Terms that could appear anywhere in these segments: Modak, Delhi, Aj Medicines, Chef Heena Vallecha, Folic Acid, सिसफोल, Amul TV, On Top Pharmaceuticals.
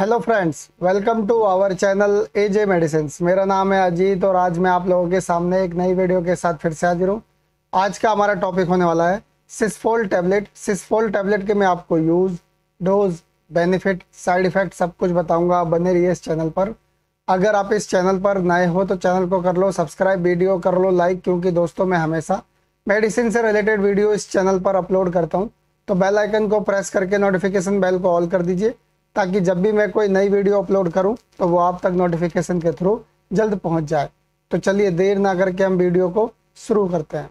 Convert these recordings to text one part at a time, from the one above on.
Hello friends, welcome to our channel as medicines. मेरा नाम है अजीत और आज मैं आप लोगों के सामने एक नई वीडियो के साथ फिर से हाजिर हूँ। आज का हमारा टॉपिक होने वाला है सिसफोल टैबलेट। सिसफोल टैबलेट के मैं आपको use, dose, benefit, side effect सब कुछ बताऊँगा। बने रहिए इस चैनल पर। अगर आप इस चैनल पर नए हो तो चैनल को कर लो सब्सक्राइब, वीडियो कर लो लाइक, क्योंकि दोस्तों मैं हमेशा मेडिसिन से रिलेटेड वीडियो इस चैनल पर अपलोड करता हूँ। तो बेल आइकन को प्रेस करके नोटिफिकेशन बेल को ऑल कर दीजिए ताकि जब भी मैं कोई नई वीडियो अपलोड करूं तो वो आप तक नोटिफिकेशन के थ्रू जल्द पहुंच जाए। तो चलिए देर ना करके हम वीडियो को शुरू करते हैं।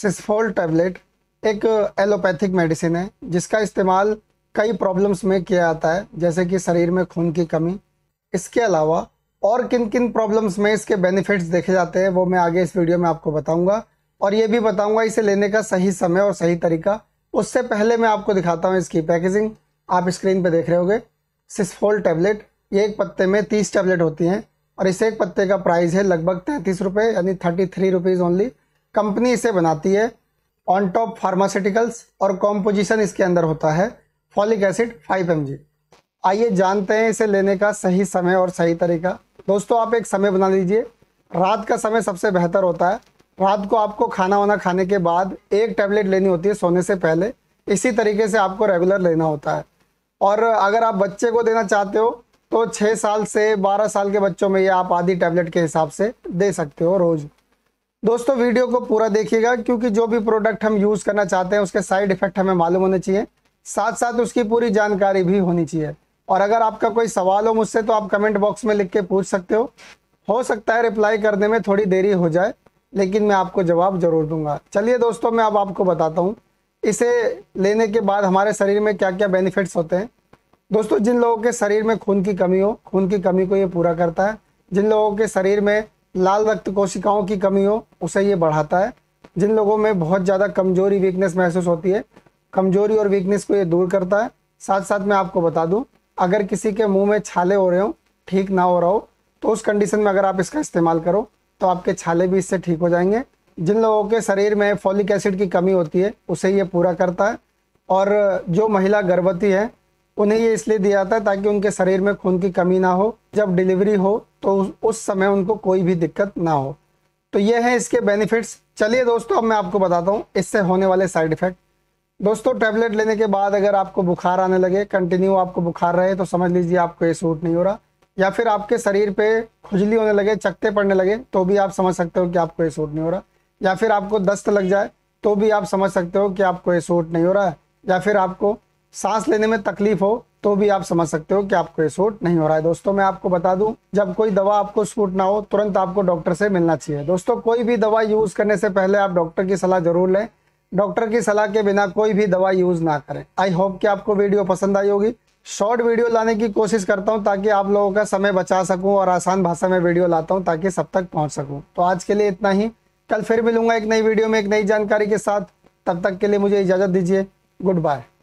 सिसफोल टैबलेट एक एलोपैथिक मेडिसिन है जिसका इस्तेमाल कई प्रॉब्लम्स में किया जाता है, जैसे कि शरीर में खून की कमी। इसके अलावा और किन किन प्रॉब्लम्स में इसके बेनिफिट्स देखे जाते हैं वो मैं आगे इस वीडियो में आपको बताऊँगा और ये भी बताऊँगा इसे लेने का सही समय और सही तरीका। उससे पहले मैं आपको दिखाता हूँ इसकी पैकेजिंग। आप स्क्रीन पर देख रहे होंगे सिसफोल टैबलेट। ये एक पत्ते में 30 टैबलेट होती हैं और इस एक पत्ते का प्राइस है लगभग 33 रुपये, यानी 33 रुपीज़ ओनली। कंपनी इसे बनाती है ऑन टॉप फार्मास्यूटिकल्स और कॉम्पोजिशन इसके अंदर होता है फॉलिक एसिड 5 mg। आइए जानते हैं इसे लेने का सही समय और सही तरीका। दोस्तों आप एक समय बना लीजिए, रात का समय सबसे बेहतर होता है। रात को आपको खाना वाना खाने के बाद एक टैबलेट लेनी होती है सोने से पहले। इसी तरीके से आपको रेगुलर लेना होता है। और अगर आप बच्चे को देना चाहते हो तो 6 साल से 12 साल के बच्चों में ये आप आधी टैबलेट के हिसाब से दे सकते हो रोज़। दोस्तों वीडियो को पूरा देखिएगा क्योंकि जो भी प्रोडक्ट हम यूज़ करना चाहते हैं उसके साइड इफ़ेक्ट हमें मालूम होने चाहिए, साथ साथ उसकी पूरी जानकारी भी होनी चाहिए। और अगर आपका कोई सवाल हो मुझसे तो आप कमेंट बॉक्स में लिख के पूछ सकते हो सकता है रिप्लाई करने में थोड़ी देरी हो जाए, लेकिन मैं आपको जवाब ज़रूर दूँगा। चलिए दोस्तों मैं अब आपको बताता हूँ इसे लेने के बाद हमारे शरीर में क्या क्या बेनिफिट्स होते हैं। दोस्तों जिन लोगों के शरीर में खून की कमी हो, खून की कमी को ये पूरा करता है। जिन लोगों के शरीर में लाल रक्त कोशिकाओं की कमी हो उसे ये बढ़ाता है। जिन लोगों में बहुत ज़्यादा कमजोरी, वीकनेस महसूस होती है, कमजोरी और वीकनेस को ये दूर करता है। साथ साथ मैं आपको बता दूँ, अगर किसी के मुँह में छाले हो रहे हों, ठीक ना हो रहा हो, तो उस कंडीशन में अगर आप इसका इस्तेमाल करो तो आपके छाले भी इससे ठीक हो जाएंगे। जिन लोगों के शरीर में फॉलिक एसिड की कमी होती है उसे ये पूरा करता है। और जो महिला गर्भवती है उन्हें ये इसलिए दिया जाता है ताकि उनके शरीर में खून की कमी ना हो, जब डिलीवरी हो तो उस समय उनको कोई भी दिक्कत ना हो। तो ये हैं इसके बेनिफिट्स। चलिए दोस्तों अब मैं आपको बताता हूँ इससे होने वाले साइड इफ़ेक्ट। दोस्तों टैबलेट लेने के बाद अगर आपको बुखार आने लगे, कंटिन्यू आपको बुखार रहे, तो समझ लीजिए आपको ये सूट नहीं हो रहा। या फिर आपके शरीर पर खुजली होने लगे, चकते पड़ने लगे, तो भी आप समझ सकते हो कि आपको ये सूट नहीं हो रहा। या फिर आपको दस्त लग जाए तो भी आप समझ सकते हो कि आपको ये सूट नहीं हो रहा है। या फिर आपको सांस लेने में तकलीफ हो तो भी आप समझ सकते हो कि आपको ये सूट नहीं हो रहा है। दोस्तों मैं आपको बता दूं, जब कोई दवा आपको सूट ना हो तुरंत आपको डॉक्टर से मिलना चाहिए। दोस्तों कोई भी दवा यूज़ करने से पहले आप डॉक्टर की सलाह ज़रूर लें। डॉक्टर की सलाह के बिना कोई भी दवा यूज़ ना करें। आई होप कि आपको वीडियो पसंद आई होगी। शॉर्ट वीडियो लाने की कोशिश करता हूँ ताकि आप लोगों का समय बचा सकूँ और आसान भाषा में वीडियो लाता हूँ ताकि सब तक पहुँच सकूँ। तो आज के लिए इतना ही। कल फिर मिलूंगा एक नई वीडियो में एक नई जानकारी के साथ। तब तक के लिए मुझे इजाज़त दीजिए। Good bye.